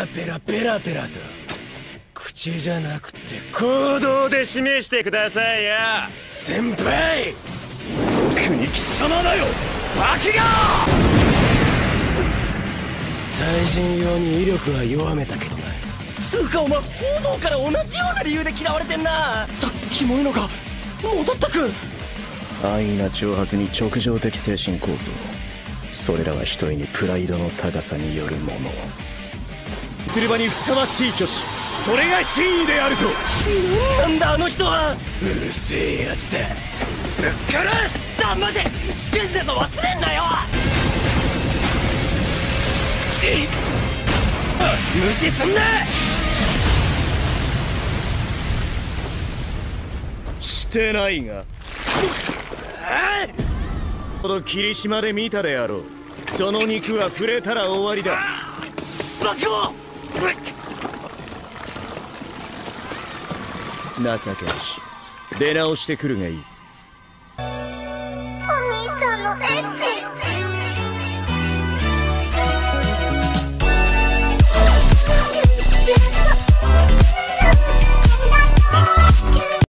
ラペラペラペラと口じゃなくて行動で示してくださいよ先輩。特に貴様だよバキが。対人用に威力は弱めたけどな。つうかお前報道から同じような理由で嫌われてんな。さっきもいのが戻ったくん。安易な挑発に直情的精神構造、それらは一人にプライドの高さによるもの。すればにふさわしい挙手、それが真意であると。なんだあの人は。うるせえやつだ、ぶっ殺す。黙って試験だと忘れんなよ。無視すんな。してないがこの霧島で見たであろう。その肉は触れたら終わりだ。バカを情けなし。出直してくるがいい。お兄さんのエッチ